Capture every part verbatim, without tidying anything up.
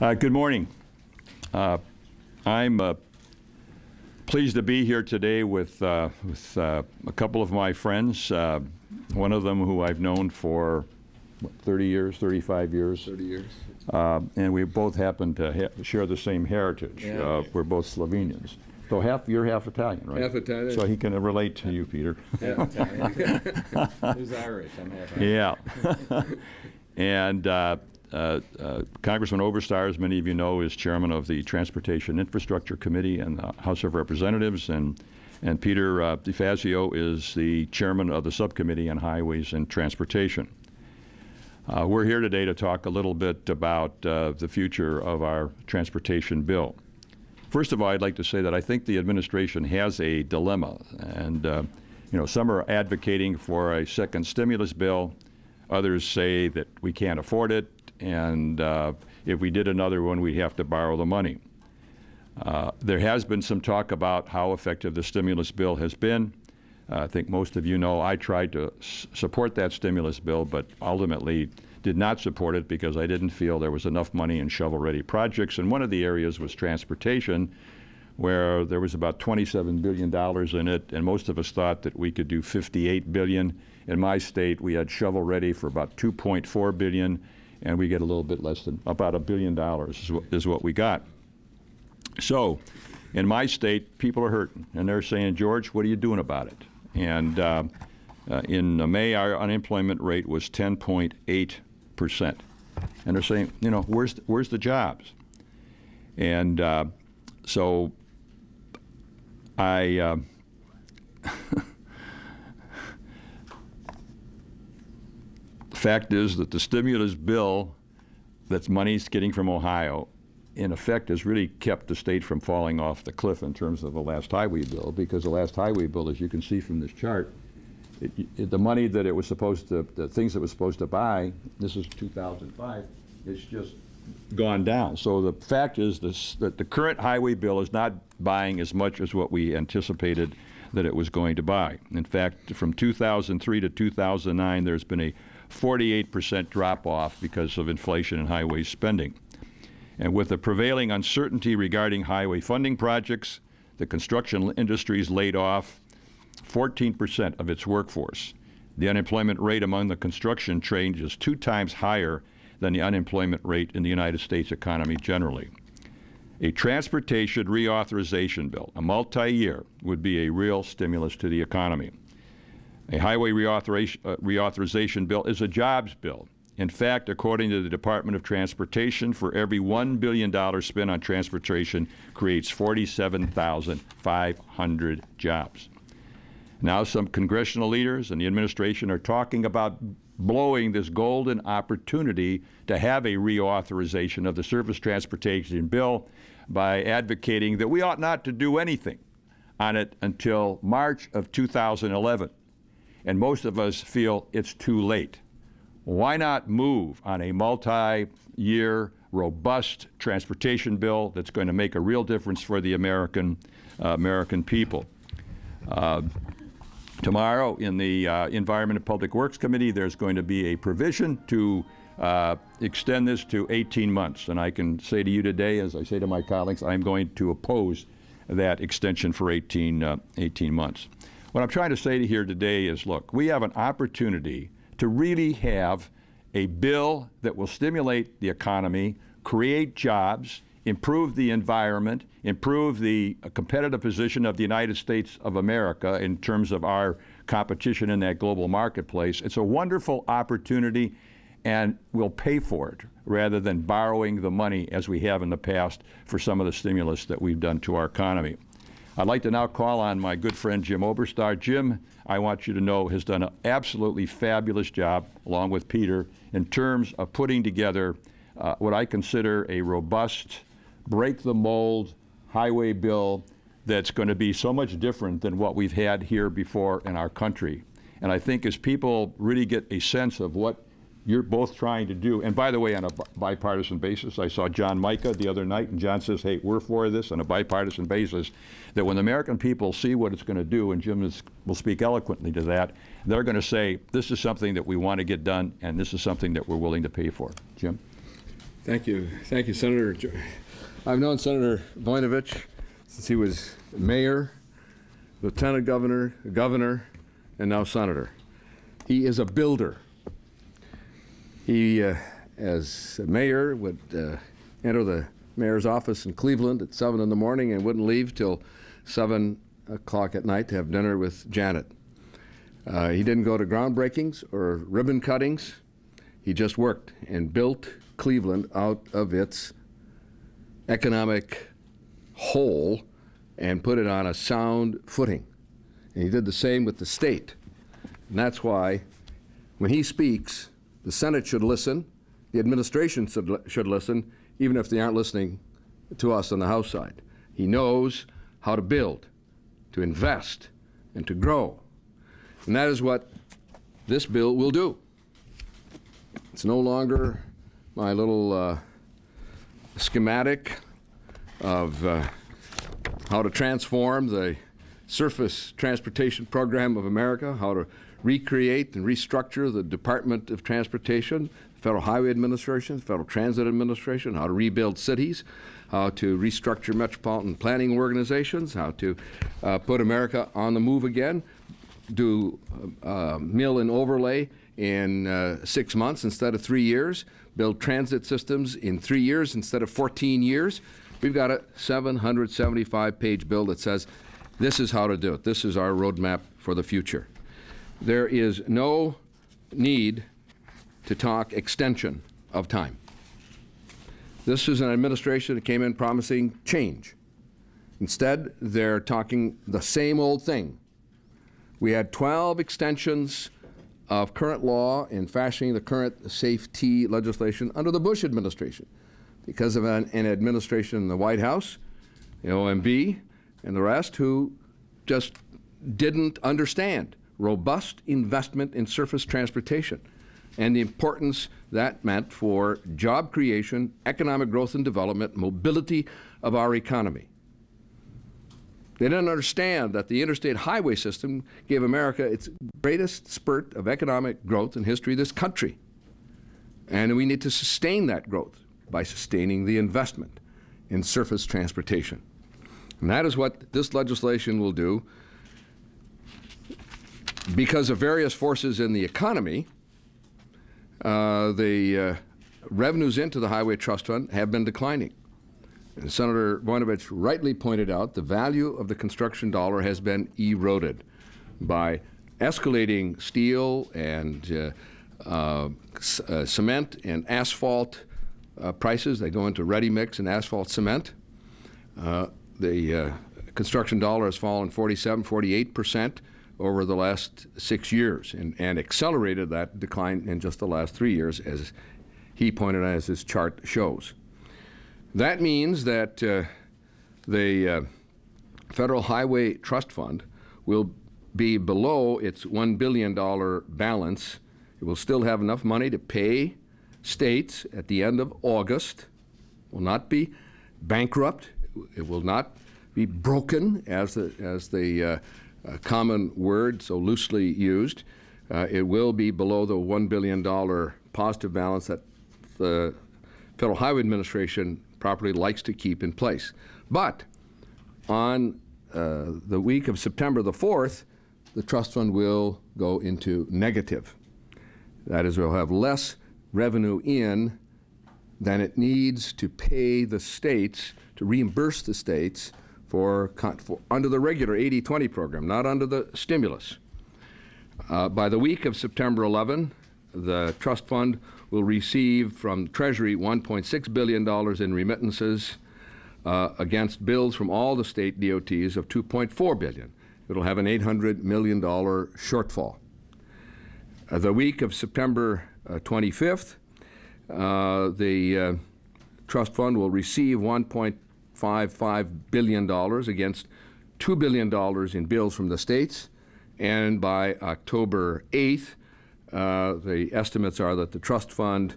Uh, good morning. Uh, I'm uh, pleased to be here today with, uh, with uh, a couple of my friends, uh, one of them who I've known for what, thirty years, thirty-five years. thirty years. Uh, and we both happen to ha share the same heritage. Yeah, uh, right. We're both Slovenians. So half, you're half Italian, right? Half Italian. So he can uh, relate to you, Peter. Half Italian. He's Irish, I'm half Irish. Yeah. And uh, uh, uh, Congressman Oberstar, as many of you know, is chairman of the Transportation Infrastructure Committee in the House of Representatives. And, and Peter uh, DeFazio is the chairman of the Subcommittee on Highways and Transportation. Uh, we're here today to talk a little bit about uh, the future of our transportation bill. First of all, I'd like to say that I think the administration has a dilemma, and uh, you know, some are advocating for a second stimulus bill. Others say that we can't afford it, and uh, if we did another one, we'd have to borrow the money. Uh, there has been some talk about how effective the stimulus bill has been. Uh, I think most of you know I tried to s support that stimulus bill, but ultimately did not support it because I didn't feel there was enough money in shovel-ready projects. And one of the areas was transportation, where there was about twenty-seven billion dollars in it, and most of us thought that we could do fifty-eight billion. In my state, we had shovel-ready for about two point four billion, and we get a little bit less than about a billion dollars is what, is what we got. So, in my state, people are hurting, and they're saying, George, what are you doing about it? And uh, uh, in uh, May, our unemployment rate was ten point eight percent. And they're saying, you know, where's the, where's the jobs? And uh, so I, uh, the fact is that the stimulus bill, that's money's getting from Ohio, in effect has really kept the state from falling off the cliff in terms of the last highway bill, because the last highway bill, as you can see from this chart, It, it, the money that it was supposed to, the things it was supposed to buy, this is two thousand five, it's just gone down. So the fact is this, that the current highway bill is not buying as much as what we anticipated that it was going to buy. In fact, from two thousand three to two thousand nine, there's been a forty-eight percent drop-off because of inflation and highway spending. And with the prevailing uncertainty regarding highway funding projects, the construction industry's laid off fourteen percent of its workforce. The unemployment rate among the construction trade is two times higher than the unemployment rate in the United States economy generally. A transportation reauthorization bill, a multi-year, would be a real stimulus to the economy. A highway reauthorization, uh, reauthorization bill is a jobs bill. In fact, according to the Department of Transportation, for every one billion dollars spent on transportation creates forty-seven thousand five hundred jobs. Now some congressional leaders and the administration are talking about blowing this golden opportunity to have a reauthorization of the surface transportation bill by advocating that we ought not to do anything on it until March of two thousand eleven. And most of us feel it's too late. Why not move on a multi-year, robust transportation bill that's going to make a real difference for the American, uh, American people? Uh, Tomorrow in the uh, Environment and Public Works Committee, there's going to be a provision to uh, extend this to eighteen months. And I can say to you today, as I say to my colleagues, I'm going to oppose that extension for eighteen months. What I'm trying to say to here today is, look, we have an opportunity to really have a bill that will stimulate the economy, create jobs, improve the environment, improve the competitive position of the United States of America in terms of our competition in that global marketplace. It's a wonderful opportunity, and we'll pay for it rather than borrowing the money as we have in the past for some of the stimulus that we've done to our economy. I'd like to now call on my good friend Jim Oberstar. Jim, I want you to know, has done an absolutely fabulous job, along with Peter, in terms of putting together uh, what I consider a robust, break the mold highway bill that's going to be so much different than what we've had here before in our country. And I think as people really get a sense of what you're both trying to do, and by the way, on a bipartisan basis, I saw John Mica the other night, and John says, hey, we're for this on a bipartisan basis, that when the American people see what it's going to do, and Jim is, will speak eloquently to that, they're going to say, this is something that we want to get done, and this is something that we're willing to pay for. Jim? Thank you. Thank you, Senator. I've known Senator Voinovich since he was mayor, lieutenant governor, governor, and now senator. He is a builder. He, uh, as mayor, would uh, enter the mayor's office in Cleveland at seven in the morning and wouldn't leave till seven o'clock at night to have dinner with Janet. Uh, he didn't go to groundbreakings or ribbon cuttings. He just worked and built Cleveland out of its economic hole and put it on a sound footing. And he did the same with the state. And that's why when he speaks, the Senate should listen, the administration should, should listen, even if they aren't listening to us on the House side. He knows how to build, to invest, and to grow. And that is what this bill will do. It's no longer my little uh, schematic of uh, how to transform the surface transportation program of America, how to recreate and restructure the Department of Transportation, Federal Highway Administration, Federal Transit Administration, how to rebuild cities, how to restructure metropolitan planning organizations, how to uh, put America on the move again, do uh, mill and overlay in uh, six months instead of three years, build transit systems in three years instead of fourteen years. We've got a seven hundred seventy-five page bill that says this is how to do it. This is our roadmap for the future. There is no need to talk extension of time. This is an administration that came in promising change. Instead, they're talking the same old thing. We had twelve extensions of current law in fashioning the current safety legislation under the Bush administration because of an, an administration in the White House, the O M B, and the rest who just didn't understand robust investment in surface transportation and the importance that meant for job creation, economic growth and development, mobility of our economy. They didn't understand that the interstate highway system gave America its greatest spurt of economic growth in history of this country. And we need to sustain that growth by sustaining the investment in surface transportation. And that is what this legislation will do. Because of various forces in the economy, uh, the uh, revenues into the Highway Trust Fund have been declining. And Senator Voinovich rightly pointed out the value of the construction dollar has been eroded by escalating steel and uh, uh, uh, cement and asphalt uh, prices. They go into ready mix and asphalt cement. Uh, the uh, construction dollar has fallen forty-seven, forty-eight percent over the last six years and, and accelerated that decline in just the last three years, as he pointed out, as his chart shows. That means that uh, the uh, Federal Highway Trust Fund will be below its one billion dollar balance. It will still have enough money to pay states at the end of August. It will not be bankrupt. It will not be broken, as the, as the uh, uh, common word so loosely used. Uh, it will be below the one billion dollar positive balance that the Federal Highway Administration properly likes to keep in place. But on uh, the week of September the fourth, the trust fund will go into negative. That is, we'll have less revenue in than it needs to pay the states, to reimburse the states for, for under the regular eighty twenty program, not under the stimulus. Uh, by the week of September eleventh, the trust fund will receive from Treasury one point six billion dollars in remittances uh, against bills from all the state D O Ts of two point four billion dollars. It'll have an eight hundred million dollar shortfall. Uh, the week of September twenty-fifth, uh, the uh, trust fund will receive one point five five billion dollars against two billion dollars in bills from the states, and by October eighth, Uh, the estimates are that the trust fund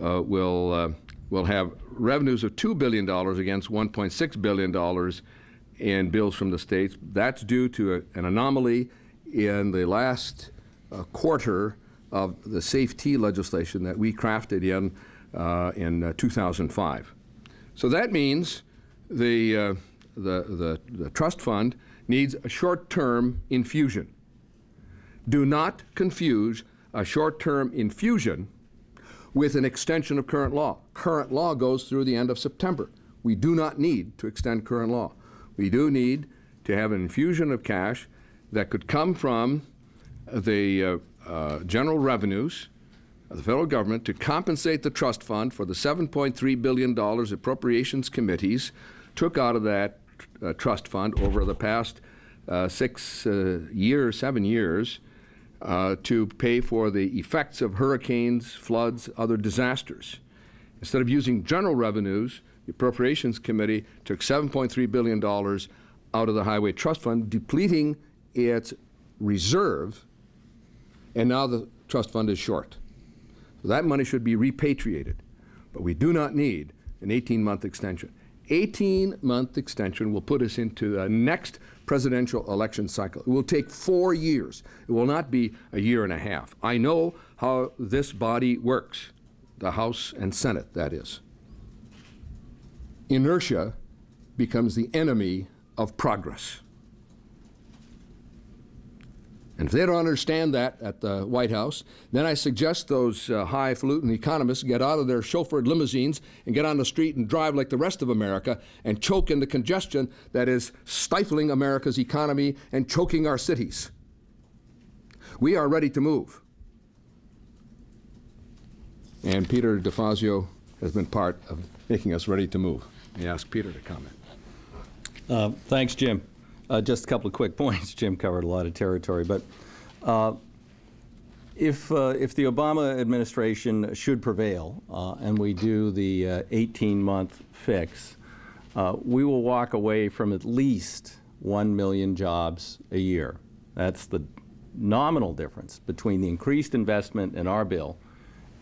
uh, will uh, will have revenues of two billion dollars against one point six billion dollars in bills from the states. That's due to a, an anomaly in the last uh, quarter of the safety legislation that we crafted in uh, in uh, two thousand five. So that means the, uh, the, the, the trust fund needs a short-term infusion. Do not confuse a short-term infusion with an extension of current law. Current law goes through the end of September. We do not need to extend current law. We do need to have an infusion of cash that could come from the uh, uh, general revenues of the federal government to compensate the trust fund for the seven point three billion dollars appropriations committees took out of that uh, trust fund over the past uh, six uh, years, seven years, Uh, to pay for the effects of hurricanes, floods, other disasters. Instead of using general revenues, the Appropriations Committee took seven point three billion dollars out of the Highway Trust Fund, depleting its reserve, and now the trust fund is short. So that money should be repatriated, but we do not need an eighteen month extension. eighteen month extension will put us into the next presidential election cycle. It will take four years. It will not be a year and a half. I know how this body works, the House and Senate, that is. Inertia becomes the enemy of progress. And if they don't understand that at the White House, then I suggest those uh, highfalutin economists get out of their chauffeured limousines and get on the street and drive like the rest of America and choke in the congestion that is stifling America's economy and choking our cities. We are ready to move. And Peter DeFazio has been part of making us ready to move. I ask Peter to comment. Uh, thanks, Jim. Uh, just a couple of quick points. Jim covered a lot of territory, but uh, if, uh, if the Obama administration should prevail uh, and we do the uh, eighteen month fix, uh, we will walk away from at least one million jobs a year. That's the nominal difference between the increased investment in our bill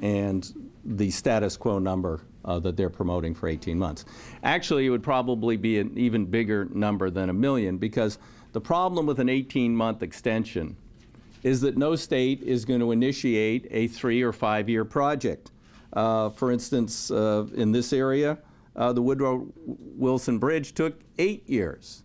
and the status quo number Uh, that they're promoting for eighteen months. Actually, it would probably be an even bigger number than a million, because the problem with an eighteen month extension is that no state is going to initiate a three or five year project. Uh, for instance, uh, in this area, uh, the Woodrow Wilson Bridge took eight years.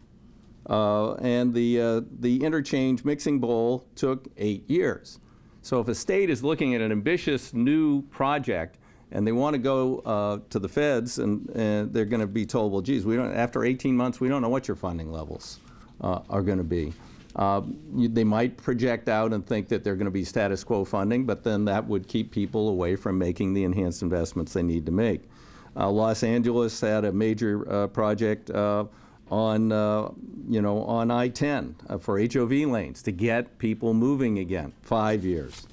Uh, and the, uh, the interchange Mixing Bowl took eight years. So if a state is looking at an ambitious new project, and they want to go uh, to the feds, and, and they're going to be told, well, geez, we don't, after eighteen months, we don't know what your funding levels uh, are going to be. Uh, you, they might project out and think that they're going to be status quo funding, but then that would keep people away from making the enhanced investments they need to make. Uh, Los Angeles had a major uh, project uh, on, uh, you know, on I ten uh, for H O V lanes to get people moving again, five years.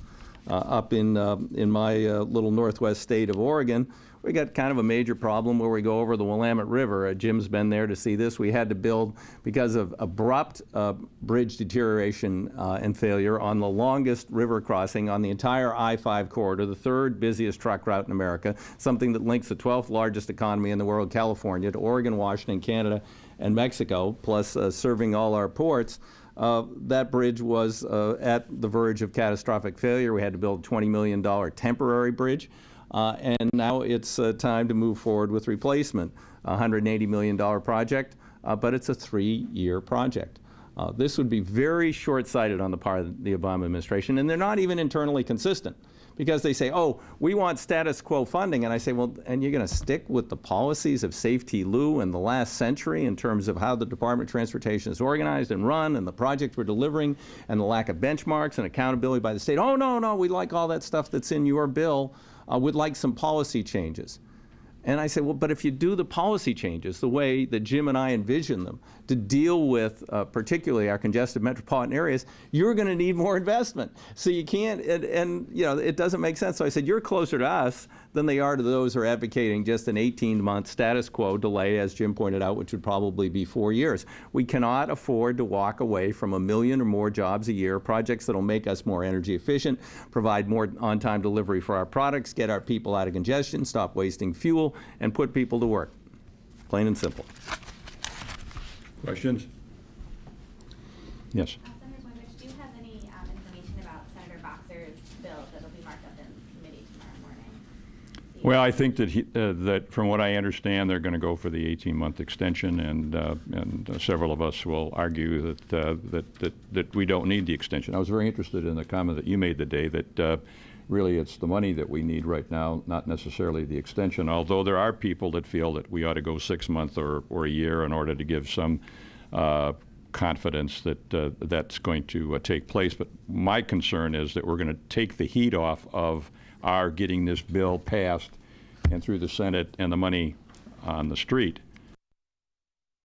Uh, up in, uh, in my uh, little northwest state of Oregon, we got kind of a major problem where we go over the Willamette River. Uh, Jim's been there to see this. We had to build, because of abrupt uh, bridge deterioration uh, and failure on the longest river crossing on the entire I five corridor, the third busiest truck route in America, something that links the twelfth largest economy in the world, California, to Oregon, Washington, Canada, and Mexico, plus uh, serving all our ports. Uh, that bridge was uh, at the verge of catastrophic failure. We had to build a twenty million dollar temporary bridge, uh, and now it's uh, time to move forward with replacement. A one hundred eighty million dollar project, uh, but it's a three year project. Uh, this would be very short-sighted on the part of the Obama administration, and they're not even internally consistent, because they say, oh, we want status quo funding, and I say, well, and you're going to stick with the policies of Safety Lou in the last century in terms of how the Department of Transportation is organized and run, and the projects we're delivering, and the lack of benchmarks and accountability by the state. Oh, no, no, we like all that stuff that's in your bill. Uh, we'd like some policy changes. And I say, well, but if you do the policy changes the way that Jim and I envision them to deal with uh, particularly our congested metropolitan areas, you're going to need more investment. So you can't, and, and you know, it doesn't make sense. So I said, you're closer to us than they are to those who are advocating just an eighteen month status quo delay, as Jim pointed out, which would probably be four years. We cannot afford to walk away from a million or more jobs a year, projects that will make us more energy efficient, provide more on-time delivery for our products, get our people out of congestion, stop wasting fuel, and put people to work. Plain and simple. Questions? Yes. Well, I think that he, uh, that from what I understand, they're going to go for the eighteen-month extension, and uh, and uh, several of us will argue that, uh, that that that we don't need the extension. I was very interested in the comment that you made today that uh, really it's the money that we need right now, not necessarily the extension. Although there are people that feel that we ought to go six months or or a year in order to give some uh, confidence that uh, that's going to uh, take place. But my concern is that we're going to take the heat off of are getting this bill passed and through the Senate and the money on the street.